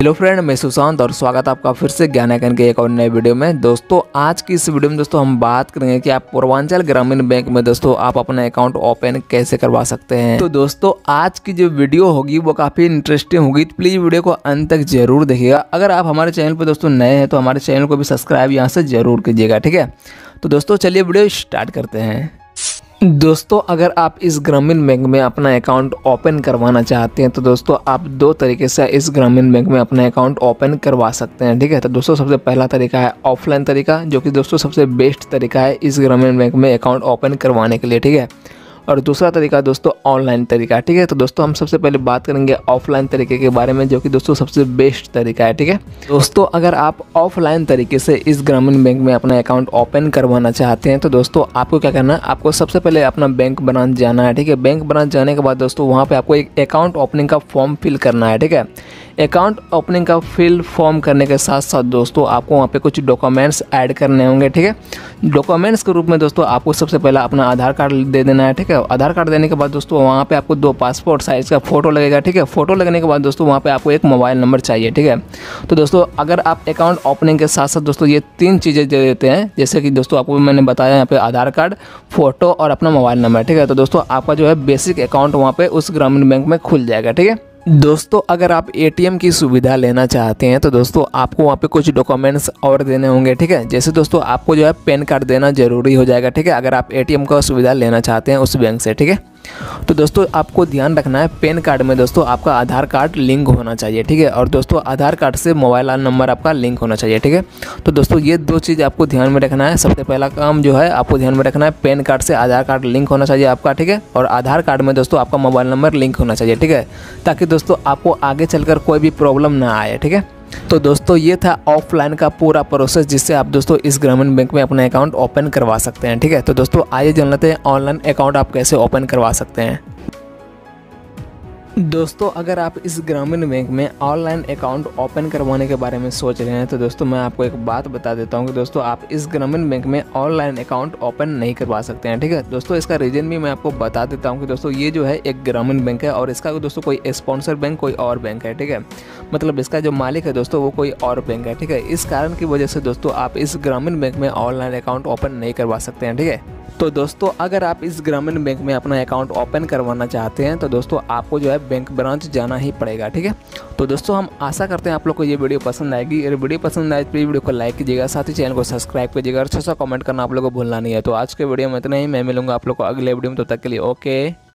Hello friend, मैं सुशांत और स्वागत है आपका फिर से ज्ञान आइकॉन के एक और नए वीडियो में। दोस्तों आज की इस वीडियो में दोस्तों हम बात करेंगे कि आप पूर्वांचल ग्रामीण बैंक में दोस्तों आप अपना अकाउंट ओपन कैसे करवा सकते हैं। तो दोस्तों आज की जो वीडियो होगी वो काफ़ी इंटरेस्टिंग होगी, तो प्लीज़ वीडियो को अंत तक जरूर देखिएगा। अगर आप हमारे चैनल पर दोस्तों नए हैं तो हमारे चैनल को भी सब्सक्राइब यहाँ से जरूर कीजिएगा, ठीक है। तो दोस्तों चलिए वीडियो स्टार्ट करते हैं। दोस्तों अगर आप इस ग्रामीण बैंक में अपना अकाउंट ओपन करवाना चाहते हैं तो दोस्तों आप दो तरीके से इस ग्रामीण बैंक में अपना अकाउंट ओपन करवा सकते हैं, ठीक है। तो दोस्तों सबसे पहला तरीका है ऑफलाइन तरीका, जो कि दोस्तों सबसे बेस्ट तरीका है इस ग्रामीण बैंक में अकाउंट ओपन करवाने के लिए, ठीक है। और दूसरा तरीका दोस्तों ऑनलाइन तरीका, ठीक है। तो दोस्तों हम सबसे पहले बात करेंगे ऑफलाइन तरीके के बारे में, जो कि दोस्तों सबसे बेस्ट तरीका है, ठीक है। दोस्तों अगर आप ऑफलाइन तरीके से इस ग्रामीण बैंक में अपना अकाउंट ओपन करवाना चाहते हैं तो दोस्तों आपको क्या करना है, आपको सबसे पहले अपना बैंक ब्रांच जाना है, ठीक है। बैंक ब्रांच जाने के बाद दोस्तों वहाँ पर आपको एक अकाउंट ओपनिंग का फॉर्म फिल करना है, ठीक है। अकाउंट ओपनिंग का फिल फॉर्म करने के साथ साथ दोस्तों आपको वहाँ पे कुछ डॉक्यूमेंट्स ऐड करने होंगे, ठीक है। डॉक्यूमेंट्स के रूप में दोस्तों आपको सबसे पहला अपना आधार कार्ड दे देना है, ठीक है। आधार कार्ड देने के बाद दोस्तों वहाँ पे आपको दो पासपोर्ट साइज़ का फ़ोटो लगेगा, ठीक है। फ़ोटो लगने के बाद दोस्तों वहाँ पे आपको एक मोबाइल नंबर चाहिए, ठीक है। तो दोस्तों अगर आप अकाउंट ओपनिंग के साथ साथ दोस्तों ये तीन चीज़ें दे देते हैं, जैसे कि दोस्तों आपको मैंने बताया यहाँ पे आधार कार्ड, फ़ोटो और अपना मोबाइल नंबर, ठीक है। तो दोस्तों आपका जो है बेसिक अकाउंट वहाँ पर उस ग्रामीण बैंक में खुल जाएगा, ठीक है। दोस्तों अगर आप एटीएम की सुविधा लेना चाहते हैं तो दोस्तों आपको वहाँ पे कुछ डॉक्यूमेंट्स और देने होंगे, ठीक है। जैसे दोस्तों आपको जो है पैन कार्ड देना ज़रूरी हो जाएगा, ठीक है, अगर आप एटीएम का सुविधा लेना चाहते हैं उस बैंक से, ठीक है। तो दोस्तों आपको ध्यान रखना है पैन कार्ड में दोस्तों आपका आधार कार्ड लिंक होना चाहिए, ठीक है। और दोस्तों आधार कार्ड से मोबाइल नंबर आपका लिंक होना चाहिए, ठीक है। तो दोस्तों ये दो चीज़ आपको ध्यान में रखना है। सबसे पहला काम जो है आपको ध्यान में रखना है पैन कार्ड से आधार कार्ड लिंक होना चाहिए आपका, ठीक है। और आधार कार्ड में दोस्तों आपका मोबाइल नंबर लिंक होना चाहिए, ठीक है, ताकि दोस्तों आपको आगे चलकर कोई भी प्रॉब्लम ना आए, ठीक है। तो दोस्तों ये था ऑफलाइन का पूरा प्रोसेस, जिससे आप दोस्तों इस ग्रामीण बैंक में अपना अकाउंट ओपन करवा सकते हैं, ठीक है। तो दोस्तों आइए जान लेते हैं ऑनलाइन अकाउंट आप कैसे ओपन करवा सकते हैं। दोस्तों अगर आप इस ग्रामीण बैंक में ऑनलाइन अकाउंट ओपन करवाने के बारे में सोच रहे हैं तो दोस्तों मैं आपको एक बात बता देता हूं कि दोस्तों आप इस ग्रामीण बैंक में ऑनलाइन अकाउंट ओपन नहीं करवा सकते हैं, ठीक है। दोस्तों इसका रीज़न भी मैं आपको बता देता हूं कि दोस्तों ये जो है एक ग्रामीण बैंक है और इसका दोस्तों कोई स्पॉन्सर बैंक कोई और बैंक है, ठीक है। मतलब इसका जो मालिक है दोस्तों वो कोई और बैंक है, ठीक है। इस कारण की वजह से दोस्तों आप इस ग्रामीण बैंक में ऑनलाइन अकाउंट ओपन नहीं करवा सकते हैं, ठीक है। तो दोस्तों अगर आप इस ग्रामीण बैंक में अपना अकाउंट ओपन करवाना चाहते हैं तो दोस्तों आपको जो है बैंक ब्रांच जाना ही पड़ेगा, ठीक है। तो दोस्तों हम आशा करते हैं आप लोग को ये वीडियो पसंद आएगी। अगर वीडियो पसंद आए तो प्लीज़ वीडियो को लाइक कीजिएगा, साथ ही चैनल को सब्सक्राइब कीजिएगा और अच्छा सा कमेंट करना आप लोग को भूलना नहीं है। तो आज के वीडियो में इतना ही, मैं मिलूंगा आप लोग को अगले वीडियो में, तब तक के लिए ओके।